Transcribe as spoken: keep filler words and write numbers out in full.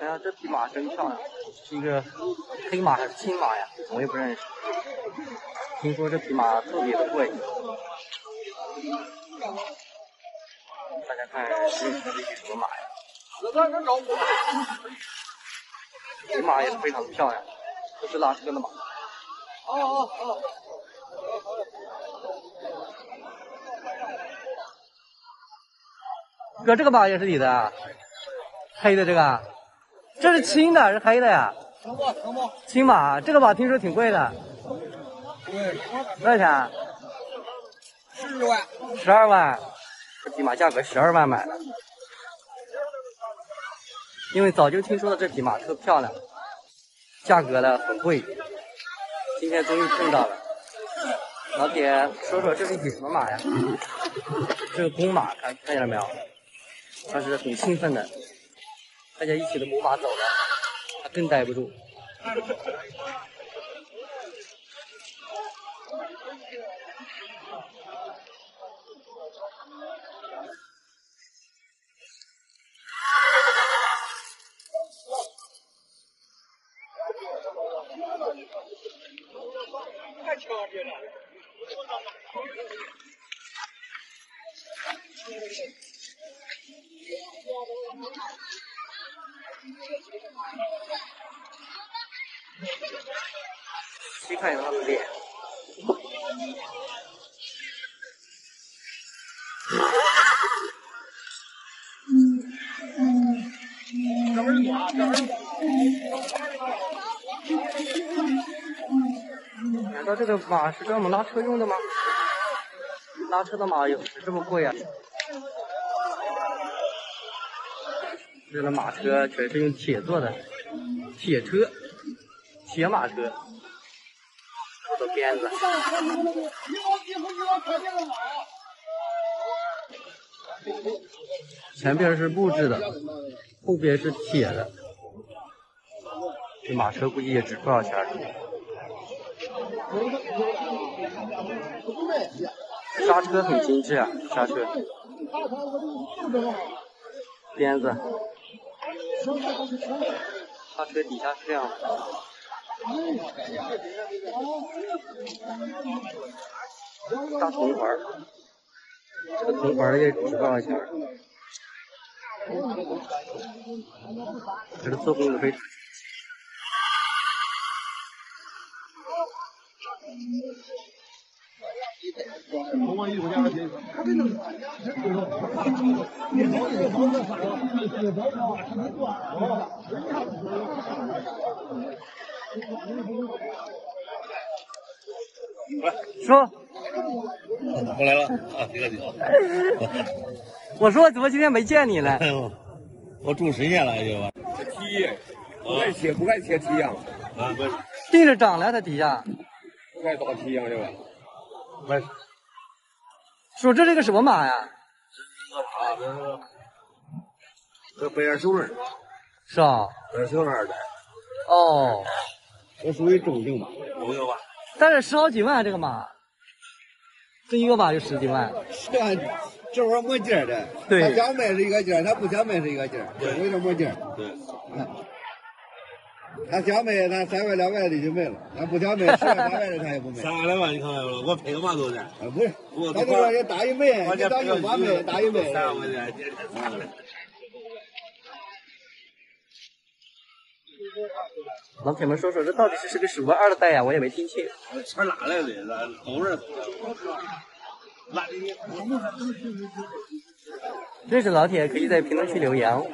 哎呀，这匹马真漂亮，是一个黑马还是青马呀？我也不认识。听说这匹马特别的贵。大家看，这是一匹什么马呀？这马也是非常的漂亮，这是拉车的马。哦哦哦。 哥，这个马也是你的，黑的这个，这是青的，是黑的呀？青马，青马，青马，这个马听说挺贵的，对，多少钱？十万，十二万，这匹马价格十二万买的，因为早就听说了这匹马特漂亮，价格呢很贵，今天终于碰到了。老铁，说说这是一匹什么马呀？这个公马，看看见了没有？ 他是很兴奋的，大家一起的母马走了，他更待不住。太强烈了！ 去看一下他的脸。这边有啊，这边。难道这个马是专门拉车用的吗？拉车的马有这么贵啊？ 这个马车全是用铁做的，铁车，铁马车，我的鞭子。前边是木质的，后边是铁的。这马车估计也值不少钱。刹车很精致啊，刹车。 鞭子，刹车底下是这样的。大铜环，这个铜环也值多少钱？这个做工的非常精细。 说，我来了啊！这个你好。我说怎么今天没见你了？我住神仙了，就踢，不爱踢，不爱踢踢呀！啊，地上长了，它底下。不爱打踢呀，这个。不是。 说这是个什么马呀？这是个马，这白眼秀儿，是啊，白眼秀儿的。哦，这属于中型马，中型马。但是十好几万这个马，这一个马就十几万。是啊，这玩意儿没劲儿的。对。他想卖是一个劲儿，他不想卖是一个劲儿，对，有点没劲儿。对。他想卖，他三万两万的就卖了；他不想卖，十万两万的他也不卖。三万两万，你看到没有？我赔个嘛多少？啊，不是。 他这玩意打一枚，你打一花枚，打一枚。三块钱，三块钱。老铁们说说，这到底是是个什么二代呀？我也没听清。钱哪来的？都是。认识老铁可以在评论区留言哦。